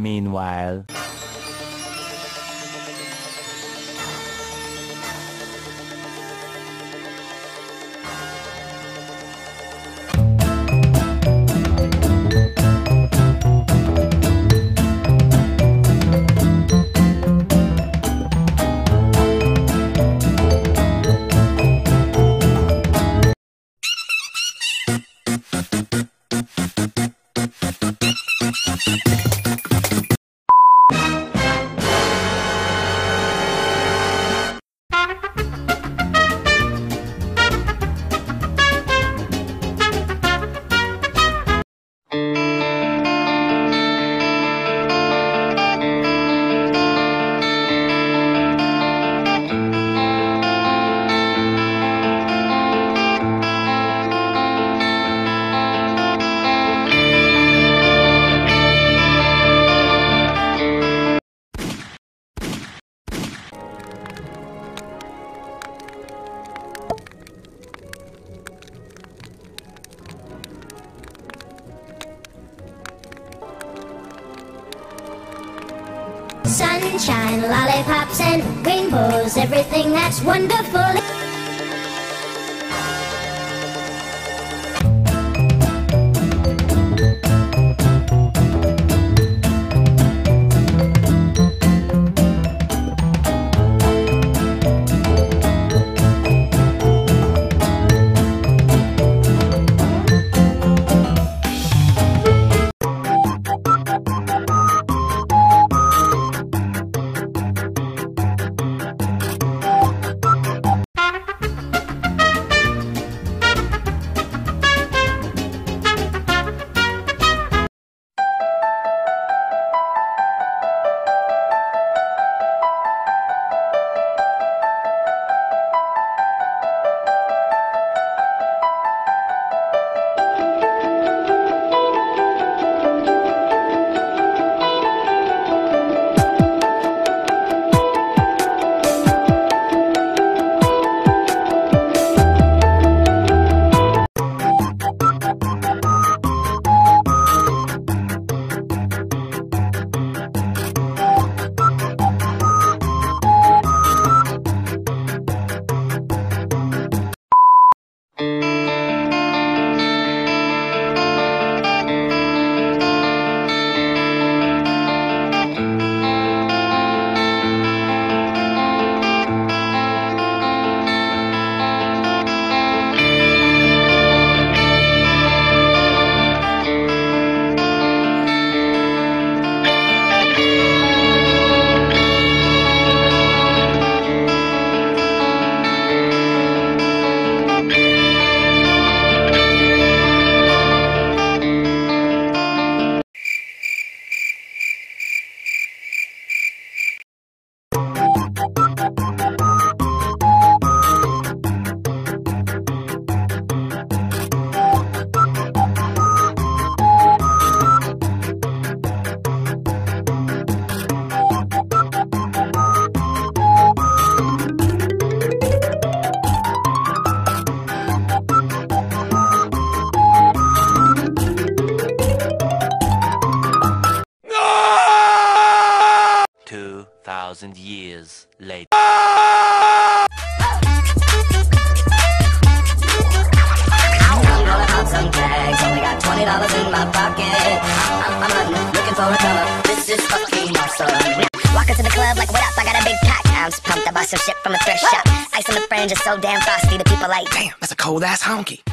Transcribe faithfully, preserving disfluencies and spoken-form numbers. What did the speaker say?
Meanwhile. Sunshine, lollipops and rainbows, everything that's wonderful. Two thousand years later. I want all about some bags. Only got twenty dollars in my pocket. I'm, I'm hunting, looking for a color. This is fucking awesome. Walking to the club like, what up? I got a big pack. I'm pumped. I bought some shit from a thrift shop. Ice on the fringe is so damn frosty. The people like, damn, that's a cold ass honky.